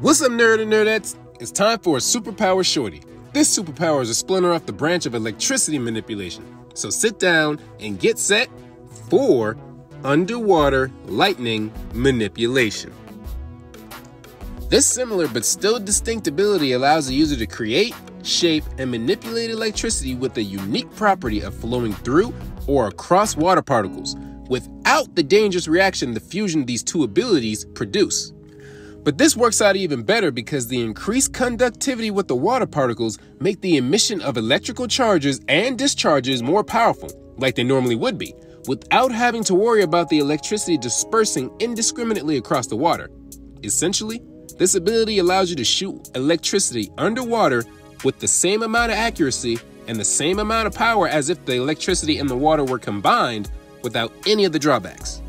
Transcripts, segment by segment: What's up, nerd and nerdettes? It's time for a superpower shorty. This superpower is a splinter off the branch of electricity manipulation. So sit down and get set for underwater lightning manipulation. This similar but still distinct ability allows the user to create, shape, and manipulate electricity with the unique property of flowing through or across water particles without the dangerous reaction the fusion these two abilities produce. But this works out even better because the increased conductivity with the water particles make the emission of electrical charges and discharges more powerful, like they normally would be, without having to worry about the electricity dispersing indiscriminately across the water. Essentially, this ability allows you to shoot electricity underwater with the same amount of accuracy and the same amount of power as if the electricity and the water were combined without any of the drawbacks.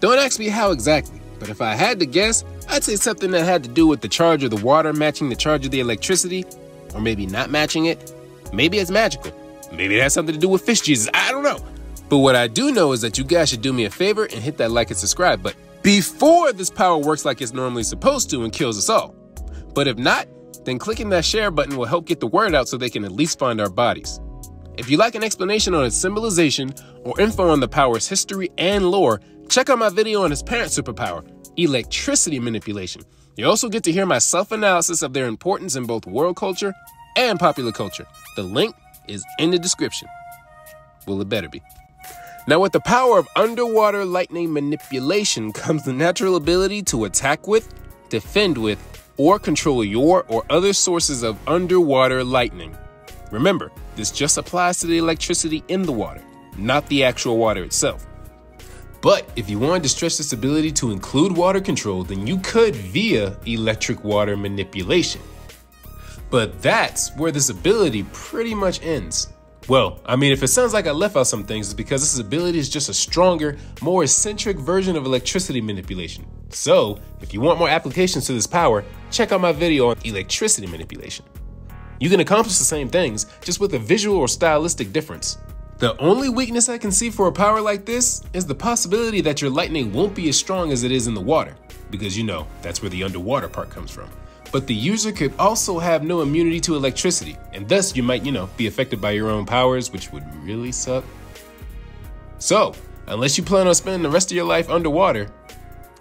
Don't ask me how exactly, but if I had to guess, I'd say something that had to do with the charge of the water matching the charge of the electricity, or maybe not matching it. Maybe it's magical. Maybe it has something to do with fish Jesus. I don't know. But what I do know is that you guys should do me a favor and hit that like and subscribe button before this power works like it's normally supposed to and kills us all. But if not, then clicking that share button will help get the word out so they can at least find our bodies. If you'd like an explanation on its symbolization or info on the power's history and lore, check out my video on its parent superpower, electricity manipulation. You also get to hear my self-analysis of their importance in both world culture and popular culture. The link is in the description. Well, it better be. Now, with the power of underwater lightning manipulation comes the natural ability to attack with, defend with, or control your or other sources of underwater lightning. Remember, this just applies to the electricity in the water, not the actual water itself. But if you wanted to stretch this ability to include water control, then you could via electric water manipulation. But that's where this ability pretty much ends. Well, I mean, if it sounds like I left out some things, it's because this ability is just a stronger, more eccentric version of electricity manipulation. So, if you want more applications to this power, check out my video on electricity manipulation. You can accomplish the same things, just with a visual or stylistic difference. The only weakness I can see for a power like this is the possibility that your lightning won't be as strong as it is in the water, because you know, that's where the underwater part comes from. But the user could also have no immunity to electricity, and thus you might, be affected by your own powers, which would really suck. So, unless you plan on spending the rest of your life underwater,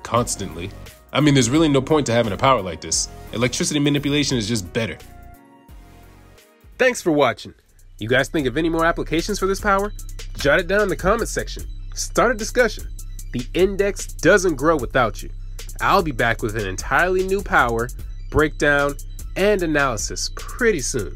constantly, I mean, there's really no point to having a power like this. Electricity manipulation is just better. Thanks for watching. You guys think of any more applications for this power? Jot it down in the comment section. Start a discussion. The index doesn't grow without you. I'll be back with an entirely new power, breakdown, and analysis pretty soon.